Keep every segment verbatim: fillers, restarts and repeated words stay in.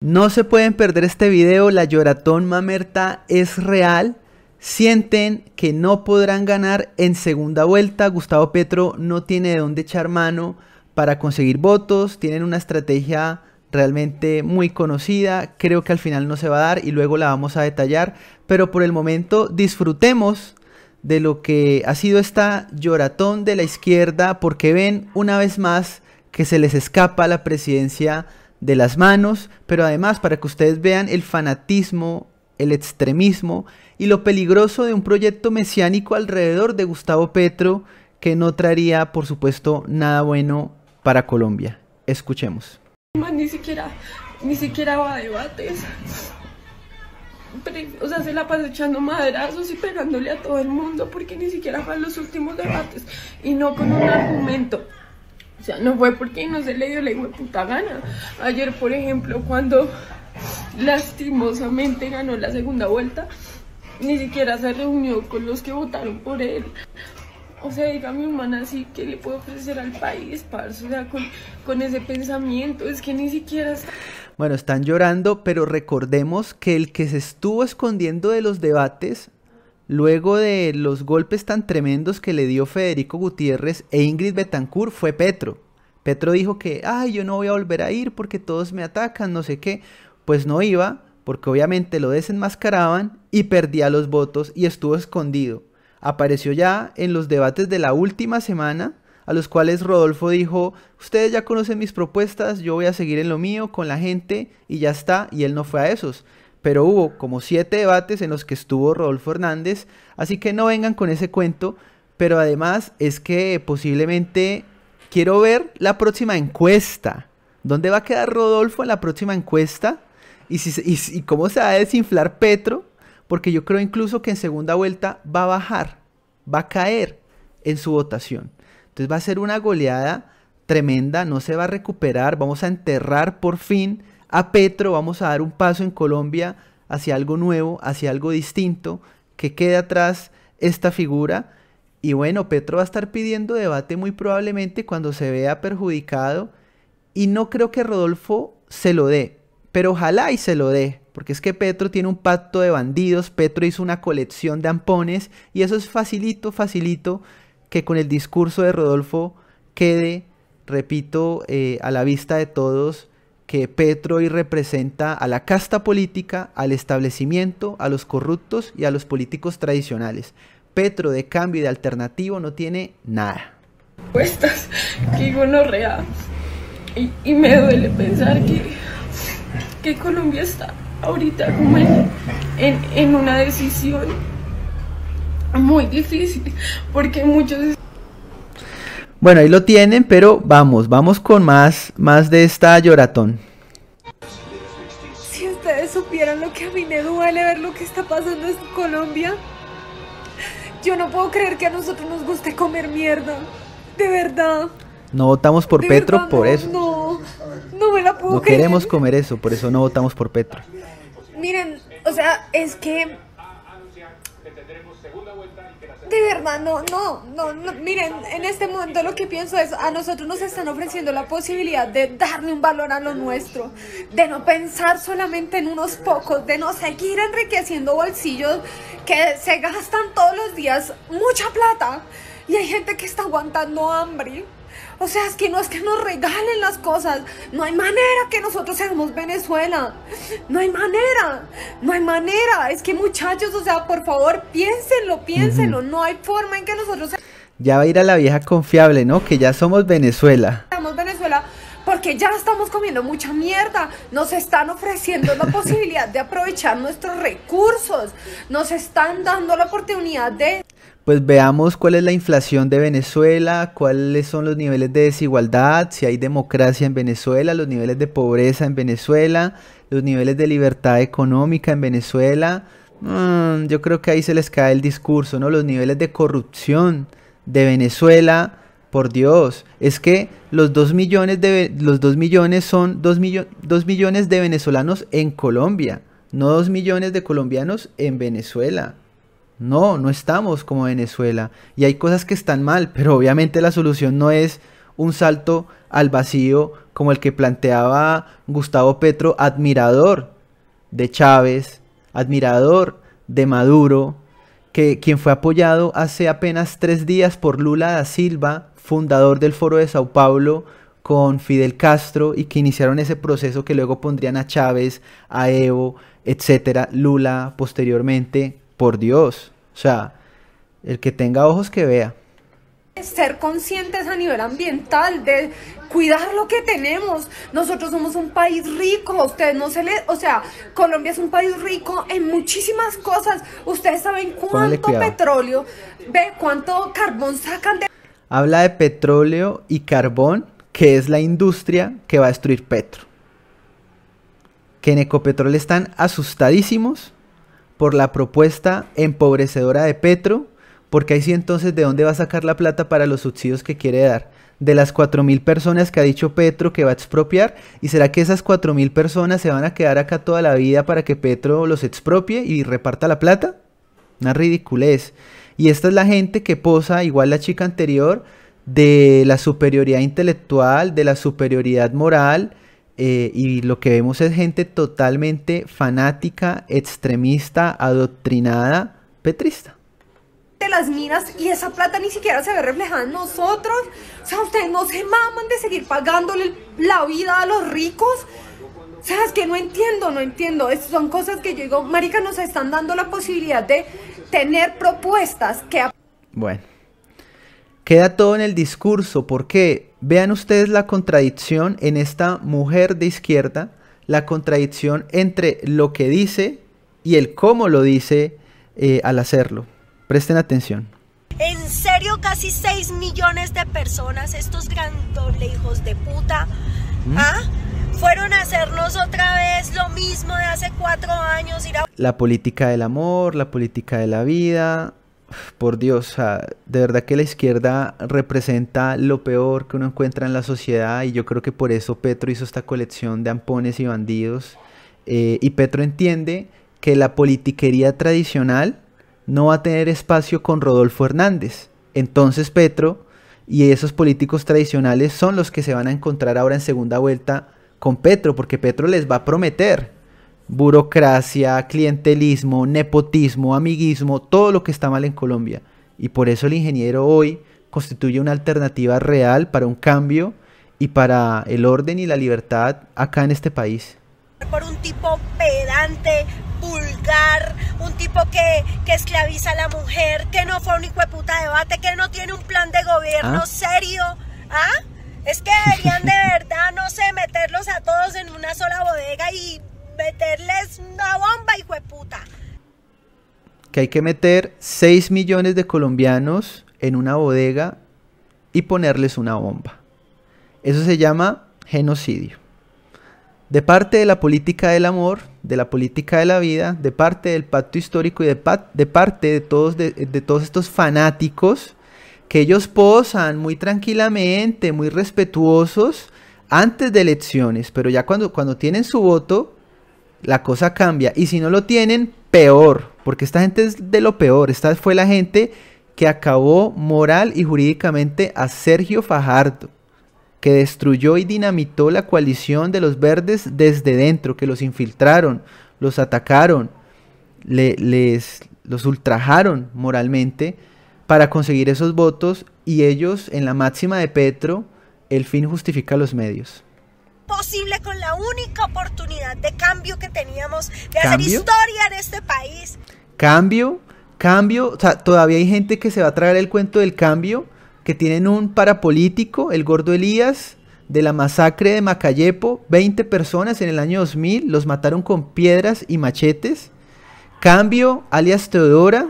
No se pueden perder este video, la lloratón mamerta es real. Sienten que no podrán ganar en segunda vuelta. Gustavo Petro no tiene de dónde echar mano para conseguir votos. Tienen una estrategia realmente muy conocida. Creo que al final no se va a dar y luego la vamos a detallar. Pero por el momento disfrutemos de lo que ha sido esta lloratón de la izquierda, porque ven una vez más que se les escapa la presidencia de las manos, pero además para que ustedes vean el fanatismo, el extremismo y lo peligroso de un proyecto mesiánico alrededor de Gustavo Petro, que no traería por supuesto nada bueno para Colombia. Escuchemos. Ni siquiera, ni siquiera va a debates, o sea, se la pasa echando maderazos y pegándole a todo el mundo porque ni siquiera fue a los últimos debates y no con un argumento. O sea, no fue porque no se le dio la puta gana. Ayer, por ejemplo, cuando lastimosamente ganó la segunda vuelta, ni siquiera se reunió con los que votaron por él. O sea, dígame, humana, así que le puedo ofrecer al país, parce, o sea, con, con ese pensamiento, es que ni siquiera... Bueno, están llorando, pero recordemos que el que se estuvo escondiendo de los debates, luego de los golpes tan tremendos que le dio Federico Gutiérrez e Ingrid Betancourt, fue Petro. Petro dijo que, ay, yo no voy a volver a ir porque todos me atacan, no sé qué. Pues no iba, porque obviamente lo desenmascaraban y perdía los votos y estuvo escondido. Apareció ya en los debates de la última semana, a los cuales Rodolfo dijo, ustedes ya conocen mis propuestas, yo voy a seguir en lo mío, con la gente, y ya está, y él no fue a esos. Pero hubo como siete debates en los que estuvo Rodolfo Hernández, así que no vengan con ese cuento. Pero además es que posiblemente quiero ver la próxima encuesta. ¿Dónde va a quedar Rodolfo en la próxima encuesta? ¿Y, si, y, y cómo se va a desinflar Petro? Porque yo creo incluso que en segunda vuelta va a bajar, va a caer en su votación. Entonces va a ser una goleada tremenda, no se va a recuperar, vamos a enterrar por fin a Petro, vamos a dar un paso en Colombia hacia algo nuevo, hacia algo distinto, que quede atrás esta figura. Y bueno, Petro va a estar pidiendo debate muy probablemente cuando se vea perjudicado, y no creo que Rodolfo se lo dé, pero ojalá y se lo dé, porque es que Petro tiene un pacto de bandidos, Petro hizo una colección de ampones, y eso es facilito, facilito, que con el discurso de Rodolfo quede, repito, eh, a la vista de todos, que Petro hoy representa a la casta política, al establecimiento, a los corruptos y a los políticos tradicionales. Petro de cambio y de alternativo no tiene nada. Puestas, qué gonorrea. Y, y me duele pensar que, que Colombia está ahorita como en, en, en una decisión muy difícil, porque muchos... Bueno, ahí lo tienen, pero vamos, vamos con más, más de esta lloratón. Si ustedes supieran lo que a mí me duele ver lo que está pasando en Colombia. Yo no puedo creer que a nosotros nos guste comer mierda, de verdad. No votamos por de Petro verdad, por no, eso. No, no me la puedo no creer. No queremos comer eso, por eso no votamos por Petro. Miren, o sea, es que... De verdad, no, no, no, no, miren, en este momento lo que pienso es, a nosotros nos están ofreciendo la posibilidad de darle un valor a lo nuestro, de no pensar solamente en unos pocos, de no seguir enriqueciendo bolsillos que se gastan todos los días mucha plata y hay gente que está aguantando hambre. O sea, es que no es que nos regalen las cosas, no hay manera que nosotros seamos Venezuela, no hay manera, no hay manera, es que muchachos, o sea, por favor, piénsenlo, piénsenlo, uh-huh. No hay forma en que nosotros... Ya va a ir a la vieja confiable, ¿no? Que ya somos Venezuela. Somos Venezuela porque ya estamos comiendo mucha mierda, nos están ofreciendo la posibilidad de aprovechar nuestros recursos, nos están dando la oportunidad de... Pues veamos cuál es la inflación de Venezuela, cuáles son los niveles de desigualdad, si hay democracia en Venezuela, los niveles de pobreza en Venezuela, los niveles de libertad económica en Venezuela. Mm, yo creo que ahí se les cae el discurso, ¿no? Los niveles de corrupción de Venezuela, por Dios. Es que los dos millones, de, los dos millones son dos millones de venezolanos en Colombia, no dos millones de colombianos en Venezuela. No, no estamos como Venezuela y hay cosas que están mal, pero obviamente la solución no es un salto al vacío como el que planteaba Gustavo Petro, admirador de Chávez, admirador de Maduro, que, quien fue apoyado hace apenas tres días por Lula da Silva, fundador del Foro de Sao Paulo, con Fidel Castro, y que iniciaron ese proceso que luego pondrían a Chávez, a Evo, etcétera, Lula posteriormente. Por Dios, o sea, el que tenga ojos que vea. Ser conscientes a nivel ambiental, de cuidar lo que tenemos. Nosotros somos un país rico, a ustedes no se les, o sea, Colombia es un país rico en muchísimas cosas. Ustedes saben cuánto petróleo, ve cuánto carbón sacan de... Habla de petróleo y carbón, que es la industria que va a destruir Petro. Que en Ecopetrol están asustadísimos por la propuesta empobrecedora de Petro, porque ahí sí entonces de dónde va a sacar la plata para los subsidios que quiere dar. De las cuatro mil personas que ha dicho Petro que va a expropiar, ¿y será que esas cuatro mil personas se van a quedar acá toda la vida para que Petro los expropie y reparta la plata? Una ridiculez. Y esta es la gente que posa, igual la chica anterior, de la superioridad intelectual, de la superioridad moral, eh, y lo que vemos es gente totalmente fanática, extremista, adoctrinada, petrista. De las minas, y esa plata ni siquiera se ve reflejada en nosotros. O sea, ustedes no se maman de seguir pagándole la vida a los ricos. O sea, es que no entiendo, no entiendo. Estas son cosas que yo digo, marica, nos están dando la posibilidad de tener propuestas que... Bueno, queda todo en el discurso, porque vean ustedes la contradicción en esta mujer de izquierda, la contradicción entre lo que dice y el cómo lo dice eh, al hacerlo. Presten atención. En serio, casi seis millones de personas, estos grandoles hijos de puta, ¿Mm? ¿ah? fueron a hacernos otra vez lo mismo de hace cuatro años. Ir a... La política del amor, la política de la vida, por Dios, o sea, de verdad que la izquierda representa lo peor que uno encuentra en la sociedad, y yo creo que por eso Petro hizo esta colección de ampones y bandidos, eh, y Petro entiende que la politiquería tradicional no va a tener espacio con Rodolfo Hernández. Entonces Petro y esos políticos tradicionales son los que se van a encontrar ahora en segunda vuelta con Petro, porque Petro les va a prometer burocracia, clientelismo, nepotismo, amiguismo, todo lo que está mal en Colombia. Y por eso el ingeniero hoy constituye una alternativa real para un cambio y para el orden y la libertad acá en este país. Por un tipo pedante, vulgar, un tipo que, que esclaviza a la mujer, que no fue un hijo de puta debate, que no tiene un plan de gobierno ¿Ah? serio. ¿Ah? Es que deberían de verdad, no sé, meterlos a todos en una sola bodega y meterles una bomba, hijo de puta. Que hay que meter seis millones de colombianos en una bodega y ponerles una bomba. Eso se llama genocidio. De parte de la política del amor, de la política de la vida, de parte del pacto histórico y de, pa de parte de todos, de, de todos estos fanáticos que ellos posan muy tranquilamente, muy respetuosos antes de elecciones, pero ya cuando, cuando tienen su voto, la cosa cambia. Y si no lo tienen, peor, porque esta gente es de lo peor. Esta fue la gente que acabó moral y jurídicamente a Sergio Fajardo, que destruyó y dinamitó la coalición de los verdes desde dentro, que los infiltraron, los atacaron, le, les, los ultrajaron moralmente para conseguir esos votos, y ellos, en la máxima de Petro, el fin justifica los medios. Posible con la única oportunidad de cambio que teníamos de ¿Cambio? hacer historia en este país. Cambio, cambio, o sea, todavía hay gente que se va a tragar el cuento del cambio, que tienen un parapolítico, el gordo Elías, de la masacre de Macayepo, veinte personas en el año dos mil, los mataron con piedras y machetes. Cambio, alias Teodora,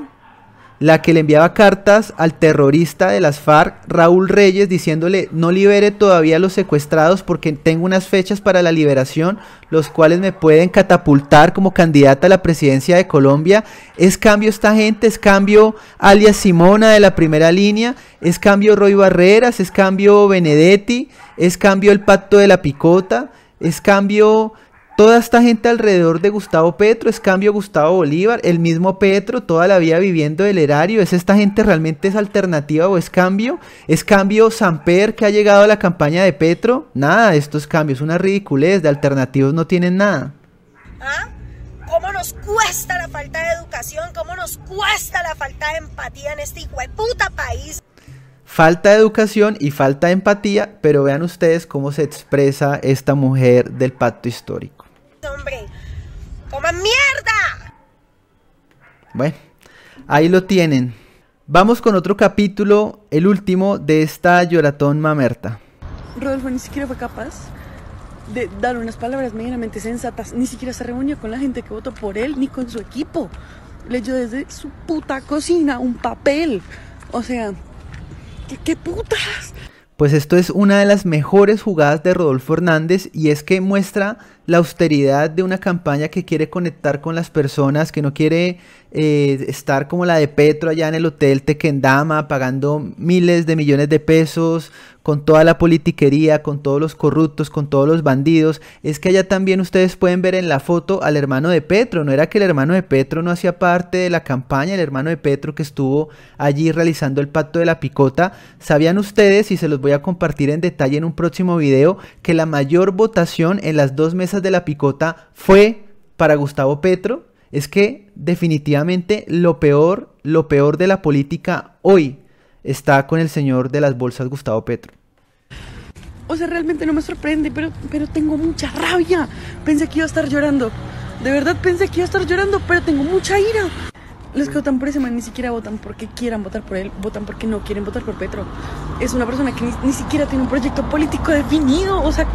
la que le enviaba cartas al terrorista de las FARC, Raúl Reyes, diciéndole no libere todavía a los secuestrados porque tengo unas fechas para la liberación, los cuales me pueden catapultar como candidata a la presidencia de Colombia. Es cambio esta gente, es cambio alias Simona de la primera línea, es cambio Roy Barreras, es cambio Benedetti, es cambio el Pacto de la Picota, es cambio Toda esta gente alrededor de Gustavo Petro es cambio Gustavo Bolívar, el mismo Petro toda la vida viviendo del erario. ¿Es esta gente realmente es alternativa o es cambio? ¿Es cambio Samper que ha llegado a la campaña de Petro? Nada de estos cambios, una ridiculez, de alternativos no tienen nada. ¿Ah? ¿Cómo nos cuesta la falta de educación? ¿Cómo nos cuesta la falta de empatía en este hijueputa país? Falta de educación y falta de empatía, pero vean ustedes cómo se expresa esta mujer del pacto histórico. Hombre, ¡coma mierda! Bueno, ahí lo tienen. Vamos con otro capítulo, el último de esta lloratón mamerta. Rodolfo ni siquiera fue capaz de dar unas palabras medianamente sensatas. Ni siquiera se reunió con la gente que votó por él, ni con su equipo. Leyó desde su puta cocina un papel. O sea, ¿qué, qué putas? Pues esto es una de las mejores jugadas de Rodolfo Hernández, y es que muestra la austeridad de una campaña que quiere conectar con las personas, que no quiere eh, estar como la de Petro allá en el hotel Tequendama pagando miles de millones de pesos con toda la politiquería, con todos los corruptos, con todos los bandidos. Es que allá también ustedes pueden ver en la foto al hermano de Petro. No era que el hermano de Petro no hacía parte de la campaña, el hermano de Petro que estuvo allí realizando el Pacto de la Picota. ¿Sabían ustedes, y se los voy a compartir en detalle en un próximo video, que la mayor votación en las dos mesas de la Picota fue para Gustavo Petro? Es que definitivamente lo peor, lo peor de la política hoy está con el señor de las bolsas, Gustavo Petro. O sea, realmente no me sorprende, pero, pero tengo mucha rabia. Pensé que iba a estar llorando. De verdad pensé que iba a estar llorando, pero tengo mucha ira. Los que votan por ese man ni siquiera votan porque quieran votar por él, votan porque no quieren votar por Petro. Es una persona que ni, ni siquiera tiene un proyecto político definido, o sea...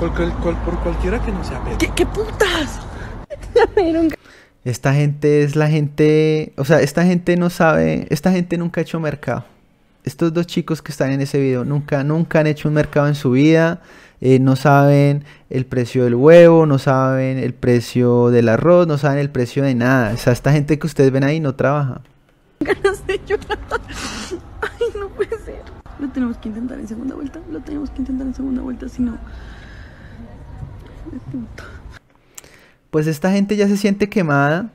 Por, por, por cualquiera que no sea Petro. ¿Qué, qué putas? Esta gente es la gente... O sea, esta gente no sabe... Esta gente nunca ha hecho mercado. Estos dos chicos que están en ese video nunca, nunca han hecho un mercado en su vida, eh, no saben el precio del huevo, no saben el precio del arroz, no saben el precio de nada. O sea, esta gente que ustedes ven ahí no trabaja. Ganas de llorar. Ay, no puede ser. Lo tenemos que intentar en segunda vuelta, lo tenemos que intentar en segunda vuelta, si no... Pues esta gente ya se siente quemada.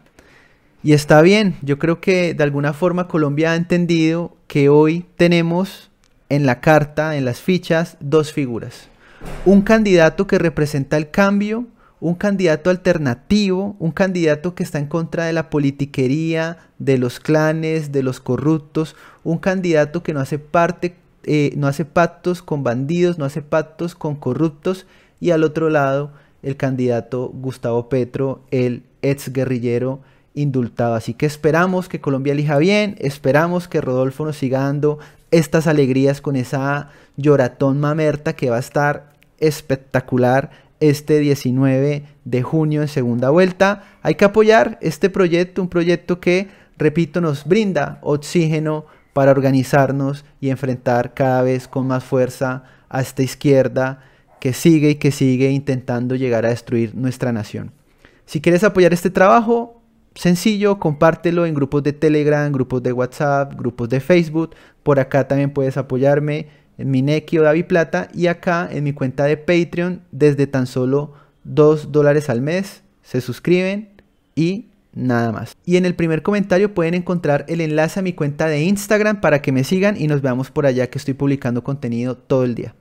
Y está bien, yo creo que de alguna forma Colombia ha entendido que hoy tenemos en la carta, en las fichas, dos figuras. Un candidato que representa el cambio, un candidato alternativo, un candidato que está en contra de la politiquería, de los clanes, de los corruptos, un candidato que no hace parte, eh, no hace pactos con bandidos, no hace pactos con corruptos, y al otro lado el candidato Gustavo Petro, el exguerrillero indultado. Así que esperamos que Colombia elija bien, esperamos que Rodolfo nos siga dando estas alegrías con esa lloratón mamerta que va a estar espectacular este diecinueve de junio en segunda vuelta. Hay que apoyar este proyecto, un proyecto que, repito, nos brinda oxígeno para organizarnos y enfrentar cada vez con más fuerza a esta izquierda que sigue y que sigue intentando llegar a destruir nuestra nación. Si quieres apoyar este trabajo, sencillo, compártelo en grupos de Telegram, grupos de WhatsApp, grupos de Facebook. Por acá también puedes apoyarme en mi NEQUI o DAVIPLATA, y acá en mi cuenta de Patreon desde tan solo dos dólares al mes. Se suscriben y nada más. Y en el primer comentario pueden encontrar el enlace a mi cuenta de Instagram para que me sigan y nos veamos por allá, que estoy publicando contenido todo el día.